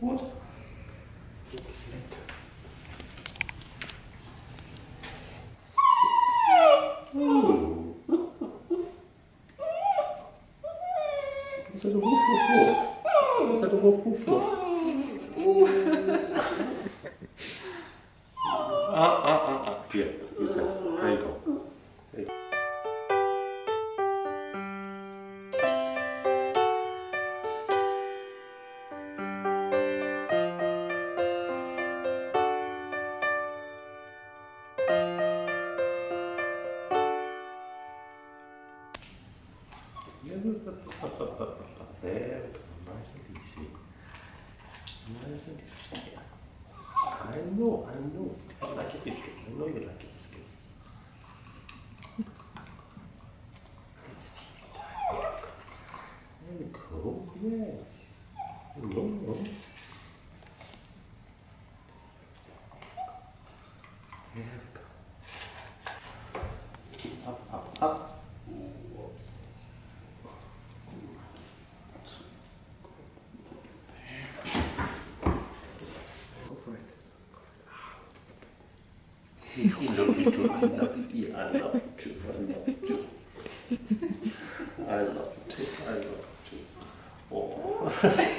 What? It's late. Oh. Is that a wolf, wolf, wolf? Is that a wolf, wolf, wolf? Ah. Yeah, you said. There you go. There, nice and easy. Nice and easy. I know. I like your biscuits. I know you like your biscuits. It's feeding time. There we go. Yes. Hello. There we go. Up. I love you too. Oh.